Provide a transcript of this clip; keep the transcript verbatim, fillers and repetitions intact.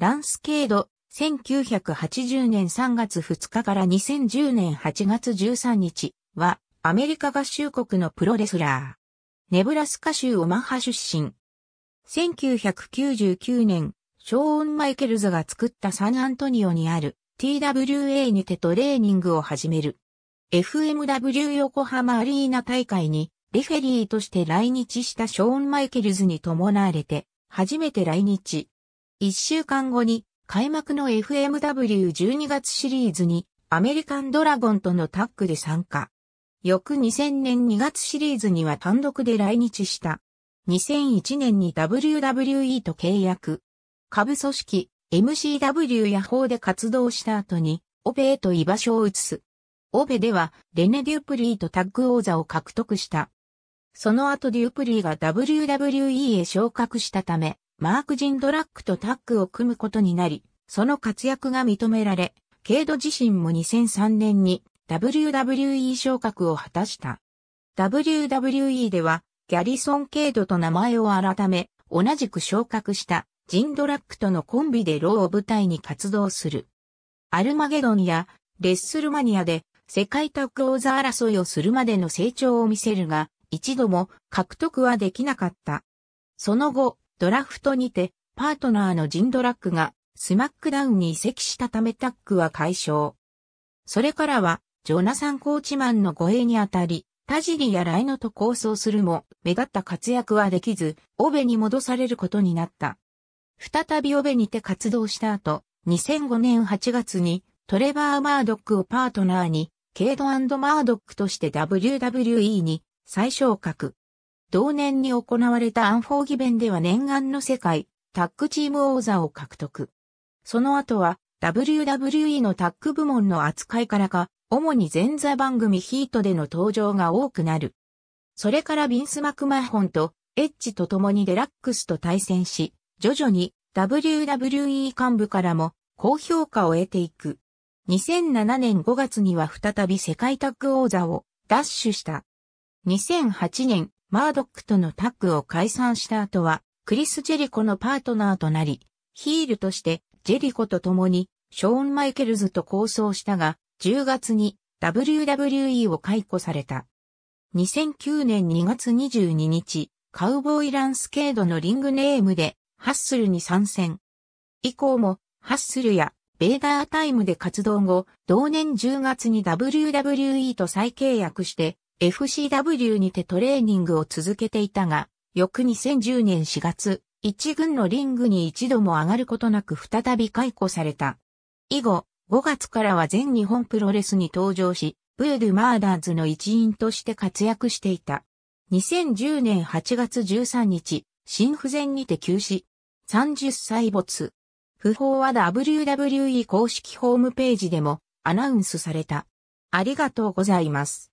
ランスケード、せんきゅうひゃくはちじゅうねんさんがつふつかからにせんじゅうねんはちがつじゅうさんにちは、アメリカ合衆国のプロレスラー。ネブラスカ州オマハ出身。せんきゅうひゃくきゅうじゅうきゅうねん、ショーン・マイケルズが作ったサンアントニオにある ティーダブリューエー にてトレーニングを始める。エフエムダブリュー 横浜アリーナ大会にレフェリーとして来日したショーン・マイケルズに伴われて、初めて来日。一週間後に開幕の エフエムダブリューじゅうにがつシリーズにアメリカンドラゴンとのタッグで参加。翌にせんねんにがつシリーズには単独で来日した。にせんいちねんに ダブリューダブリューイー と契約。下部組織 エムシーダブリュー やエイチエーダブリュー で活動した後に、オベへと居場所を移す。オベではレネ・デュプリーとタッグ王座を獲得した。その後デュプリーが ダブリューダブリューイー へ昇格したため、マーク・ジンドラックとタッグを組むことになり、その活躍が認められ、ケイド自身もにせんさんねんに、ダブリューダブリューイー 昇格を果たした。ダブリューダブリューイー では、ギャリソン・ケイドと名前を改め、同じく昇格した、ジンドラックとのコンビでローを舞台に活動する。アルマゲドンや、レッスルマニアで、世界タッグ王座争いをするまでの成長を見せるが、一度も獲得はできなかった。その後、ドラフトにて、パートナーのジンドラックが、スマックダウンに移籍したためタッグは解消。それからは、ジョナサン・コーチマンの護衛にあたり、田尻やライノと抗争するも、目立った活躍はできず、オベに戻されることになった。再びオベにて活動した後、にせんごねんはちがつに、トレバー・マードックをパートナーに、ケイド&マードックとして ダブリューダブリューイー に再昇格。同年に行われたアンフォーギベンでは念願の世界、タッグチーム王座を獲得。その後は、ダブリューダブリューイー のタッグ部門の扱いからか、主に前座番組ヒートでの登場が多くなる。それからビンス・マクマホンとエッジと共にデラックスと対戦し、徐々に ダブリューダブリューイー 幹部からも高評価を得ていく。にせんななねんごがつには再び世界タッグ王座を奪取した。にせんはちねん、マードックとのタッグを解散した後は、クリス・ジェリコのパートナーとなり、ヒールとしてジェリコと共にショーン・マイケルズと抗争したが、じゅうがつに ダブリューダブリューイー を解雇された。にせんきゅうねんにがつにじゅうににち、カウボーイランスケードのリングネームでハッスルに参戦。以降もハッスルやベーダータイムで活動後、同年じゅうがつに ダブリューダブリューイー と再契約して、エフシーダブリュー にてトレーニングを続けていたが、翌にせんじゅうねんしがつ、一軍のリングに一度も上がることなく再び解雇された。以後、ごがつからは全日本プロレスに登場し、VOODOO-MURDERSの一員として活躍していた。にせんじゅうねんはちがつじゅうさんにち、心不全にて急死。さんじゅっさい没。訃報は ダブリューダブリューイー 公式ホームページでもアナウンスされた。ありがとうございます。